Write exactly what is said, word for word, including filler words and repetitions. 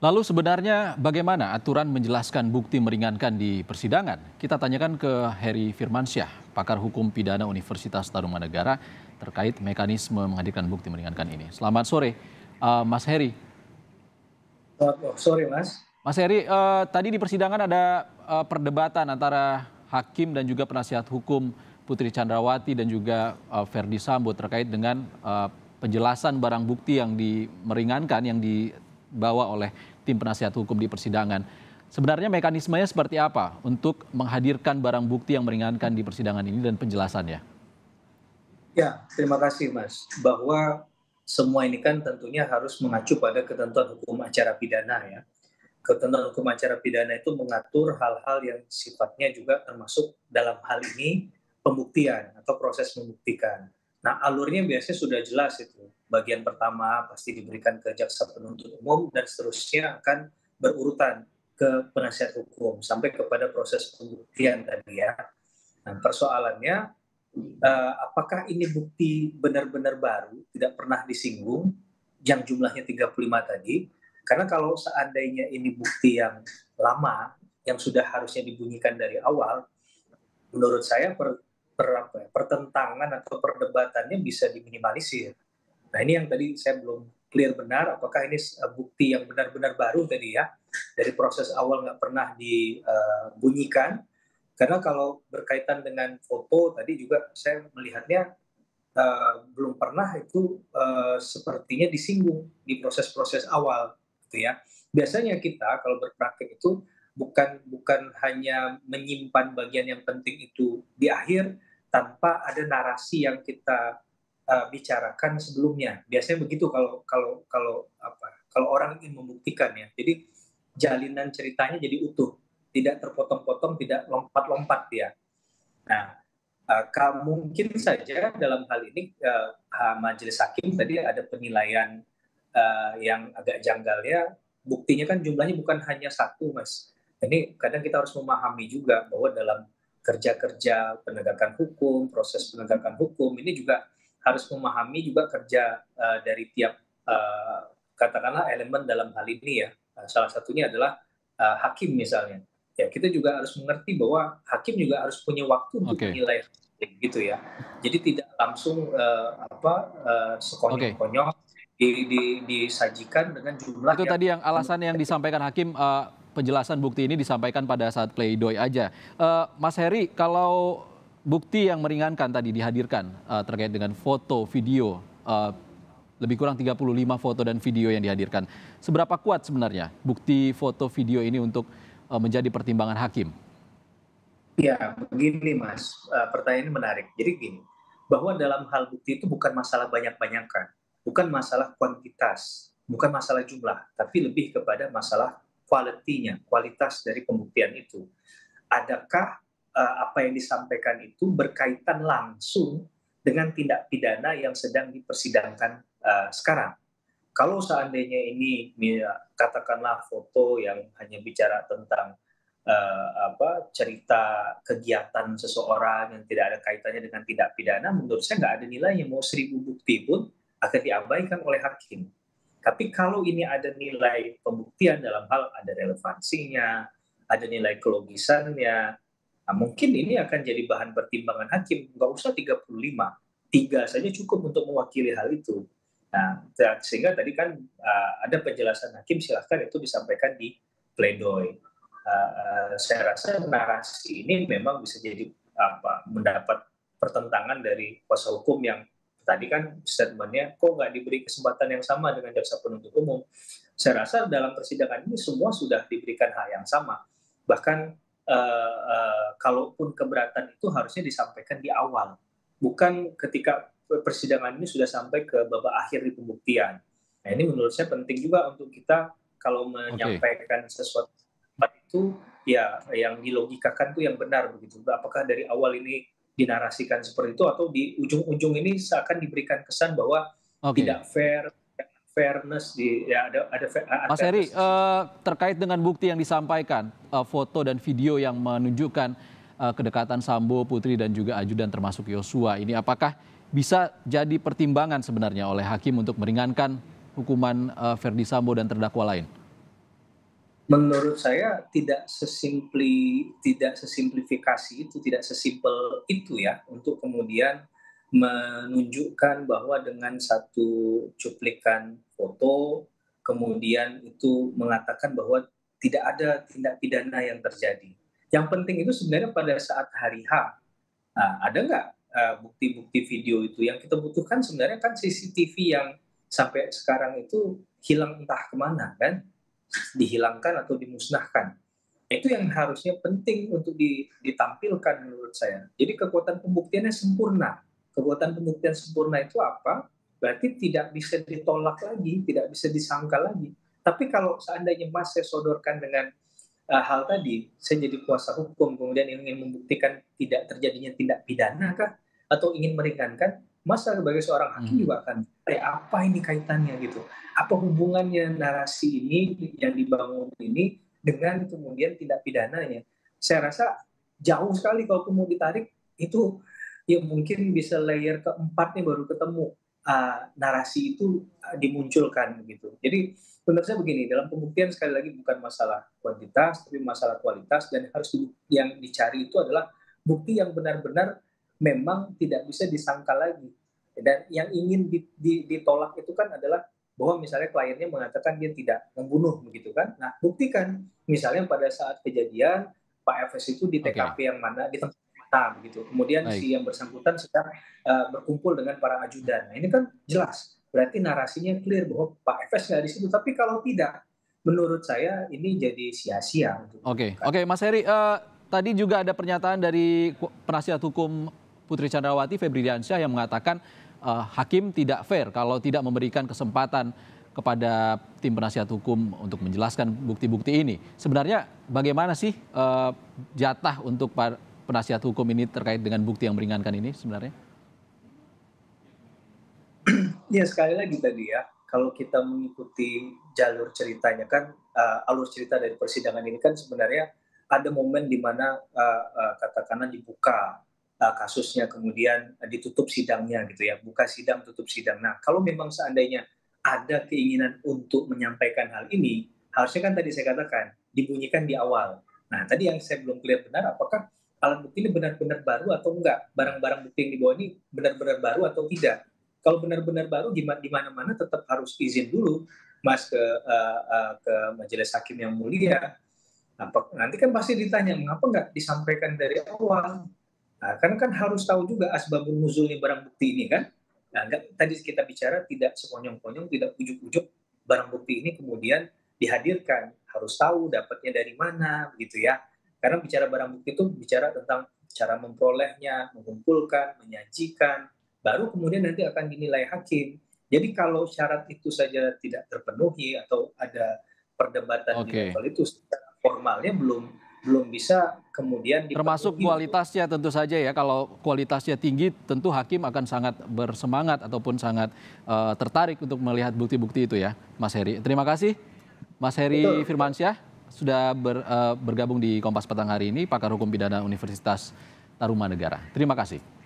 Lalu sebenarnya bagaimana aturan menjelaskan bukti meringankan di persidangan? Kita tanyakan ke Heri Firmansyah, pakar hukum pidana Universitas Tarumanegara terkait mekanisme menghadirkan bukti meringankan ini. Selamat sore, uh, Mas Heri. Selamat sore, Mas. Mas Heri, uh, tadi di persidangan ada uh, perdebatan antara hakim dan juga penasihat hukum Putri Candrawati dan juga uh, Ferdi Sambo terkait dengan uh, penjelasan barang bukti yang dimeringankan, yang di bawa oleh tim penasihat hukum di persidangan. Sebenarnya mekanismenya seperti apa untuk menghadirkan barang bukti yang meringankan di persidangan ini dan penjelasannya? Ya, terima kasih, Mas. Bahwa semua ini kan tentunya harus mengacu pada ketentuan hukum acara pidana, ya. Ketentuan hukum acara pidana itu mengatur hal-hal yang sifatnya juga termasuk dalam hal ini pembuktian atau proses membuktikan. Nah, alurnya biasanya sudah jelas itu. Bagian pertama pasti diberikan ke jaksa penuntut umum dan seterusnya akan berurutan ke penasihat hukum sampai kepada proses pembuktian tadi, ya. Nah, persoalannya eh, apakah ini bukti benar-benar baru, tidak pernah disinggung, yang jumlahnya tiga puluh lima tadi? Karena kalau seandainya ini bukti yang lama, yang sudah harusnya dibunyikan dari awal, menurut saya per, per, apa, pertentangan atau perdebatannya bisa diminimalisir. Nah, ini yang tadi saya belum clear benar, apakah ini bukti yang benar-benar baru tadi, ya, dari proses awal nggak pernah dibunyikan. Karena kalau berkaitan dengan foto tadi juga saya melihatnya uh, belum pernah itu uh, sepertinya disinggung di proses-proses awal, gitu ya. Biasanya kita kalau berpraktik itu bukan bukan hanya menyimpan bagian yang penting itu di akhir tanpa ada narasi yang kita Uh, bicarakan sebelumnya. Biasanya begitu kalau kalau kalau apa kalau orang ingin membuktikan, ya. Jadi jalinan ceritanya jadi utuh, tidak terpotong-potong, tidak lompat-lompat, ya. Nah, uh, mungkin saja dalam hal ini uh, majelis hakim tadi ada penilaian uh, yang agak janggal, ya. Buktinya kan jumlahnya bukan hanya satu, Mas. Ini kadang kita harus memahami juga bahwa dalam kerja-kerja penegakan hukum, proses penegakan hukum ini juga harus memahami juga kerja uh, dari tiap uh, katakanlah elemen dalam hal ini, ya. Uh, salah satunya adalah uh, hakim misalnya. Ya, kita juga harus mengerti bahwa hakim juga harus punya waktu untuk menilai, gitu ya. Jadi tidak langsung uh, apa uh, sekonyong-konyong di, di, disajikan dengan jumlah. Itu yang tadi yang alasan yang disampaikan hakim. Uh, penjelasan bukti ini disampaikan pada saat pleidoy aja. Uh, Mas Heri, kalau bukti yang meringankan tadi dihadirkan uh, terkait dengan foto, video, uh, lebih kurang tiga puluh lima foto dan video yang dihadirkan. Seberapa kuat sebenarnya bukti foto video ini untuk uh, menjadi pertimbangan hakim? Ya, begini, Mas, uh, pertanyaan ini menarik. Jadi gini, bahwa dalam hal bukti itu bukan masalah banyak-banyakan, bukan masalah kuantitas, bukan masalah jumlah, tapi lebih kepada masalah kualitinya, kualitas dari pembuktian itu. Adakah apa yang disampaikan itu berkaitan langsung dengan tindak pidana yang sedang dipersidangkan uh, sekarang. Kalau seandainya ini, katakanlah foto yang hanya bicara tentang uh, apa, cerita kegiatan seseorang yang tidak ada kaitannya dengan tindak pidana, menurut saya nggak ada nilainya. Mau seribu bukti pun akan diabaikan oleh hakim. Tapi kalau ini ada nilai pembuktian dalam hal ada relevansinya, ada nilai kelogisannya, nah, mungkin ini akan jadi bahan pertimbangan hakim. Nggak usah tiga puluh lima, tiga saja cukup untuk mewakili hal itu. Nah, sehingga tadi kan uh, ada penjelasan hakim, silahkan itu disampaikan di pledoi. Uh, saya rasa narasi ini memang bisa jadi apa, mendapat pertentangan dari kuasa hukum yang tadi kan statementnya kok nggak diberi kesempatan yang sama dengan jaksa penuntut umum. Saya rasa dalam persidangan ini semua sudah diberikan hal yang sama. Bahkan Uh, uh, kalaupun keberatan itu harusnya disampaikan di awal, bukan ketika persidangan ini sudah sampai ke babak akhir di pembuktian. Nah, ini menurut saya penting juga untuk kita kalau menyampaikan okay. sesuatu itu, ya, yang dilogikakan tuh yang benar, begitu. Apakah dari awal ini dinarasikan seperti itu atau di ujung-ujung ini seakan diberikan kesan bahwa okay. tidak fair. Fairness di, ya, ada, ada, ada Mas Heri, uh, terkait dengan bukti yang disampaikan, uh, foto dan video yang menunjukkan uh, kedekatan Sambo, Putri dan juga ajudan termasuk Yosua ini, apakah bisa jadi pertimbangan sebenarnya oleh hakim untuk meringankan hukuman uh, Ferdi Sambo dan terdakwa lain? Menurut saya tidak sesimpli tidak sesimplifikasi itu, tidak sesimpel itu ya, untuk kemudian menunjukkan bahwa dengan satu cuplikan foto kemudian itu mengatakan bahwa tidak ada tindak pidana yang terjadi. Yang penting itu sebenarnya pada saat hari H, nah, ada nggak uh, bukti-bukti video itu? Yang kita butuhkan sebenarnya kan C C T V yang sampai sekarang itu hilang entah kemana kan, dihilangkan atau dimusnahkan. Itu yang harusnya penting untuk ditampilkan menurut saya. Jadi kekuatan pembuktiannya sempurna. Kekuatan pembuktian sempurna itu apa? Berarti tidak bisa ditolak lagi, tidak bisa disangka lagi. Tapi kalau seandainya Mas saya sodorkan dengan uh, hal tadi, saya jadi kuasa hukum, kemudian ingin membuktikan tidak terjadinya tindak pidana kah? Atau ingin meringankan, Mas sebagai seorang hakim juga akan, eh, apa ini kaitannya gitu? Apa hubungannya narasi ini yang dibangun ini dengan kemudian tindak pidananya? Saya rasa jauh sekali kalau kemudian ditarik itu, ya mungkin bisa layer keempat nih baru ketemu uh, narasi itu uh, dimunculkan gitu. Jadi menurut saya begini, dalam pembuktian sekali lagi bukan masalah kuantitas, tapi masalah kualitas, dan harus yang dicari itu adalah bukti yang benar-benar memang tidak bisa disangka lagi. Dan yang ingin ditolak itu kan adalah bahwa misalnya kliennya mengatakan dia tidak membunuh begitu kan. Nah, buktikan misalnya pada saat kejadian Pak F S itu di T K P okay. yang mana, di tempat mana begitu. Kemudian Baik. si yang bersangkutan sedang uh, berkumpul dengan para ajudan. Nah, ini kan jelas. Berarti narasinya clear bahwa Pak F S nggak di situ. Tapi kalau tidak, menurut saya ini jadi sia-sia. Oke, okay. oke okay, Mas Heri, uh, tadi juga ada pernyataan dari penasihat hukum Putri Candrawati, Ferdi Sambo, yang mengatakan uh, hakim tidak fair kalau tidak memberikan kesempatan kepada tim penasihat hukum untuk menjelaskan bukti-bukti ini. Sebenarnya bagaimana sih uh, jatah untuk penasihat hukum ini terkait dengan bukti yang meringankan ini sebenarnya? Ya sekali lagi tadi ya, kalau kita mengikuti jalur ceritanya kan, uh, alur cerita dari persidangan ini kan sebenarnya ada momen di mana uh, uh, katakanlah dibuka kasusnya, kemudian ditutup sidangnya gitu ya, buka sidang tutup sidang. Nah kalau memang seandainya ada keinginan untuk menyampaikan hal ini, harusnya kan tadi saya katakan dibunyikan di awal. Nah tadi yang saya belum clear benar, apakah alat bukti ini benar-benar baru atau enggak, barang-barang bukti yang dibawa ini benar-benar baru atau tidak. Kalau benar-benar baru di mana-mana tetap harus izin dulu Mas ke uh, uh, ke majelis hakim yang mulia. Nah, nanti kan pasti ditanya mengapa enggak disampaikan dari awal. Nah, karena kan harus tahu juga asbabun nuzulnya barang bukti ini kan. Nah, enggak, tadi kita bicara tidak sekonyong-konyong, tidak ujuk-ujuk barang bukti ini kemudian dihadirkan. Harus tahu dapatnya dari mana begitu ya. Karena bicara barang bukti itu bicara tentang cara memperolehnya, mengumpulkan, menyajikan. Baru kemudian nanti akan dinilai hakim. Jadi kalau syarat itu saja tidak terpenuhi atau ada perdebatan okay. di level itu, formalnya belum belum bisa kemudian dipenuhi. Termasuk kualitasnya tentu saja ya, kalau kualitasnya tinggi tentu hakim akan sangat bersemangat ataupun sangat uh, tertarik untuk melihat bukti-bukti itu ya Mas Heri. Terima kasih Mas Heri Firmansyah sudah ber, uh, bergabung di Kompas Petang hari ini, pakar hukum pidana Universitas Tarumanegara. Terima kasih.